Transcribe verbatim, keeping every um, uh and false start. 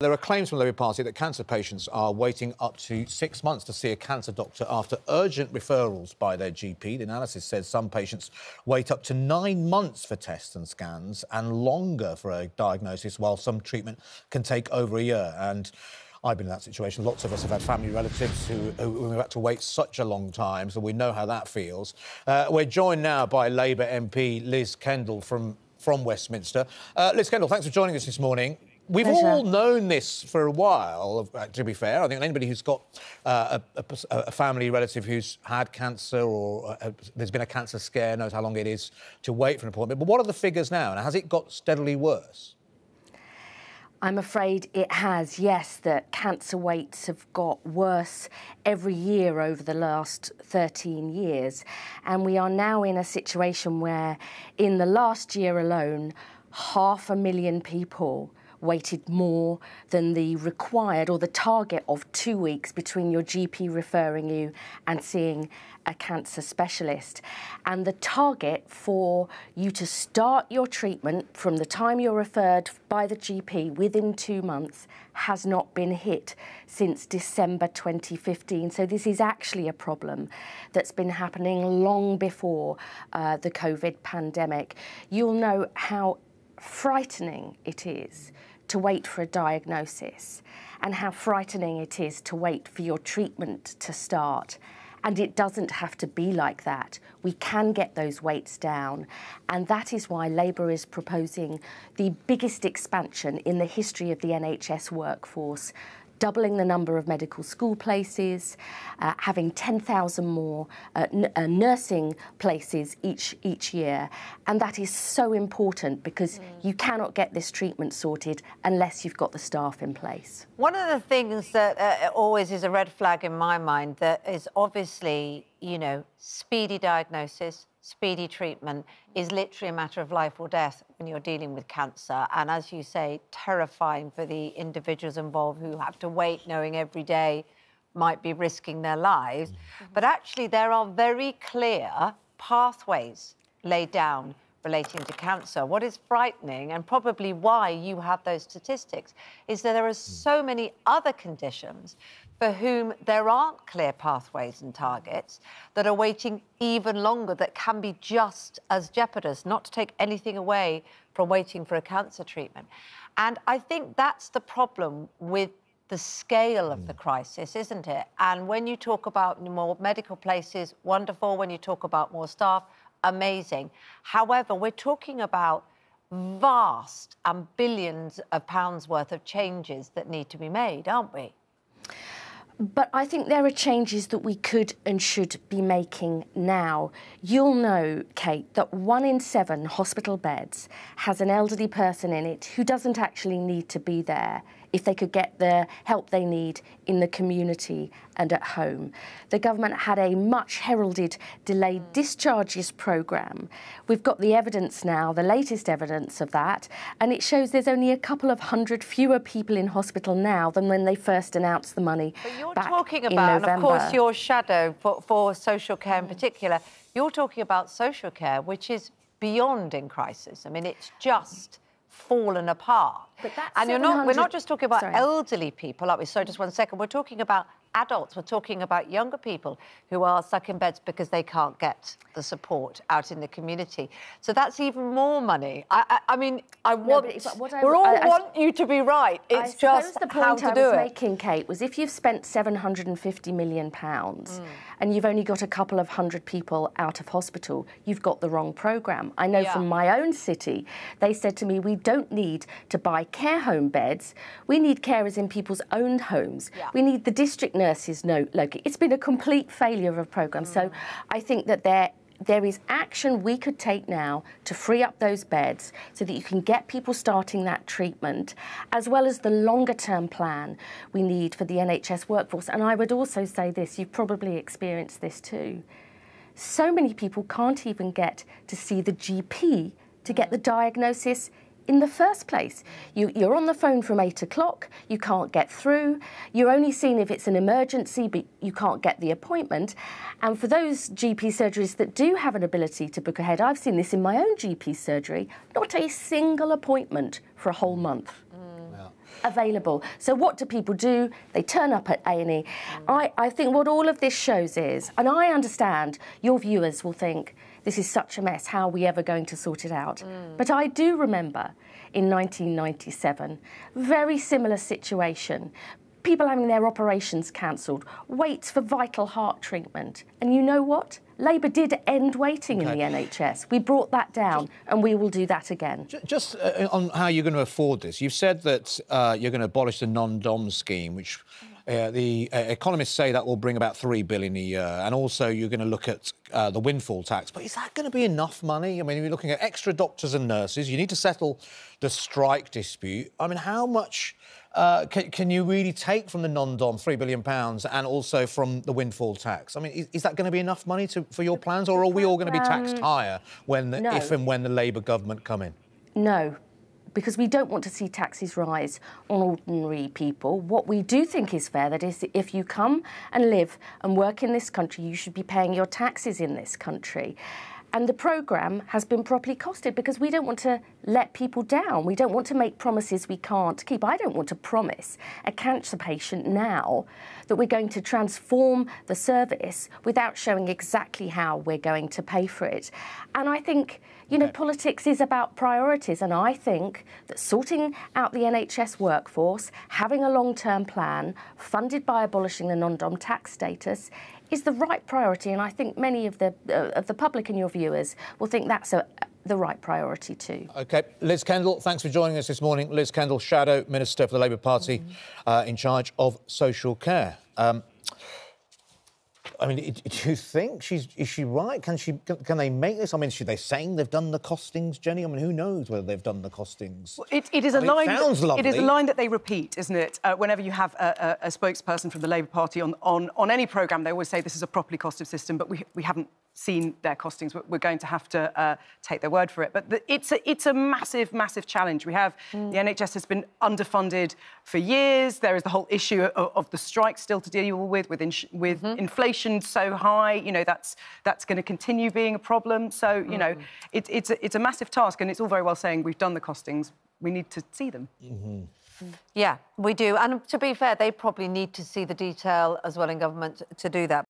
There are claims from the Labour Party that cancer patients are waiting up to six months to see a cancer doctor after urgent referrals by their G P. The analysis says some patients wait up to nine months for tests and scans and longer for a diagnosis, while some treatment can take over a year. And I've been in that situation. Lots of us have had family relatives who, who we've had to wait such a long time, so we know how that feels. Uh, we're joined now by Labour M P Liz Kendall from, from Westminster. Uh, Liz Kendall, thanks for joining us this morning. We've Pleasure. all known this for a while, to be fair. I think anybody who's got uh, a, a family relative who's had cancer or a, there's been a cancer scare knows how long it is to wait for an appointment. But what are the figures now, and has it got steadily worse? I'm afraid it has, yes, that cancer waits have got worse every year over the last thirteen years. And we are now in a situation where, in the last year alone, half a million people waited more than the required or the target of two weeks between your G P referring you and seeing a cancer specialist. And the target for you to start your treatment from the time you're referred by the G P within two months has not been hit since December twenty fifteen. So this is actually a problem that's been happening long before uh, the COVID pandemic. You'll know how frightening it is to wait for a diagnosis and how frightening it is to wait for your treatment to start. And it doesn't have to be like that. We can get those waits down. And that is why Labour is proposing the biggest expansion in the history of the N H S workforce, doubling the number of medical school places, uh, having ten thousand more uh, n uh, nursing places each, each year. And that is so important because mm. you cannot get this treatment sorted unless you've got the staff in place. One of the things that uh, always is a red flag in my mind that is obviously, you know, speedy diagnosis, speedy treatment is literally a matter of life or death when you're dealing with cancer. And as you say, terrifying for the individuals involved who have to wait, knowing every day might be risking their lives. Mm-hmm. But actually, there are very clear pathways laid down relating to cancer. What is frightening, and probably why you have those statistics, is that there are so many other conditions for whom there aren't clear pathways and targets, that are waiting even longer, that can be just as jeopardous, not to take anything away from waiting for a cancer treatment. And I think that's the problem with the scale of the crisis, isn't it? And when you talk about more medical places, wonderful. When you talk about more staff, amazing. However, we're talking about vast and billions of pounds worth of changes that need to be made, aren't we? But I think there are changes that we could and should be making now. You'll know, Kate, that one in seven hospital beds has an elderly person in it who doesn't actually need to be there if they could get the help they need in the community and at home. The government had a much heralded delayed discharges programme. We've got the evidence now, the latest evidence of that, and it shows there's only a couple of hundred fewer people in hospital now than when they first announced the money back in November. But you're talking about, and of course your shadow for, for social care in particular, you're talking about social care, which is beyond in crisis. I mean, it's just fallen apart. But that's and you're not, we're not just talking about Sorry. elderly people, like we saw just one second, we're talking about adults, we're talking about younger people who are stuck in beds because they can't get the support out in the community. So that's even more money. I, I, I mean, I want... No, but what I, we all I, want I, you to be right. It's I just the point how to I do was it. making, Kate, was if you've spent seven hundred and fifty million pounds mm. and you've only got a couple of hundred people out of hospital, you've got the wrong programme. I know yeah. from my own city, they said to me, we don't need to buy care home beds. We need carers in people's own homes. Yeah. We need the district nurses, no, Loki. It's been a complete failure of a programme. Mm. So I think that there, there is action we could take now to free up those beds so that you can get people starting that treatment, as well as the longer-term plan we need for the N H S workforce. And I would also say this, you've probably experienced this too. So many people can't even get to see the G P to get the diagnosis in the first place. You, you're on the phone from eight o'clock, you can't get through, you're only seen if it's an emergency, but you can't get the appointment. And for those G P surgeries that do have an ability to book ahead, I've seen this in my own G P surgery, not a single appointment for a whole month. Mm. Yeah. available. So what do people do? They turn up at A and E. I, I think what all of this shows is, and I understand your viewers will think, this is such a mess, how are we ever going to sort it out? Mm. But I do remember in nineteen ninety-seven, very similar situation. People having their operations cancelled, waits for vital heart treatment. And you know what? Labour did end waiting okay. in the N H S. We brought that down, just, and we will do that again. Just uh, on how you're going to afford this, you've said that uh, you're going to abolish the non-dom scheme, which uh, the uh, economists say that will bring about three billion pounds a year, and also you're going to look at uh, the windfall tax. But is that going to be enough money? I mean, you're looking at extra doctors and nurses. You need to settle the strike dispute. I mean, how much... Uh, can, can you really take from the non-dom three billion pounds and also from the windfall tax? I mean, is, is that going to be enough money to, for your plans, or are we all going to be taxed higher when the, no. if and when the Labour government come in? No, because we don't want to see taxes rise on ordinary people. What we do think is fair, that is, if you come and live and work in this country, you should be paying your taxes in this country. And the programme has been properly costed because we don't want to let people down. We don't want to make promises we can't keep. I don't want to promise a cancer patient now that we're going to transform the service without showing exactly how we're going to pay for it. And I think, you know, politics is about priorities, and I think that sorting out the N H S workforce, having a long-term plan funded by abolishing the non-dom tax status is the right priority, and I think many of the uh, of the public and your viewers will think that's a, the right priority too. OK. Liz Kendall, thanks for joining us this morning. Liz Kendall, Shadow Minister for the Labour Party, mm-hmm. uh, in charge of social care. Um, I mean, do you think she's is she right? Can she can, can they make this? I mean, should they saying they've done the costings, Jenny? I mean, who knows whether they've done the costings? Well, it, it is I a mean, line. It sounds that, lovely. It is a line that they repeat, isn't it? Uh, whenever you have a, a, a spokesperson from the Labour Party on on on any programme, they always say this is a properly costed system, but we we haven't seen their costings. We're going to have to uh, take their word for it. But the, it's a, it's a massive, massive challenge. We have mm. the N H S has been underfunded for years. There is the whole issue of, of the strike still to deal with, with, in, with mm-hmm. inflation so high. You know, that's that's going to continue being a problem. So, you mm. know, it, it's, a, it's a massive task, and it's all very well saying we've done the costings. We need to see them. Mm-hmm. Yeah, we do. And to be fair, they probably need to see the detail as well in government to do that.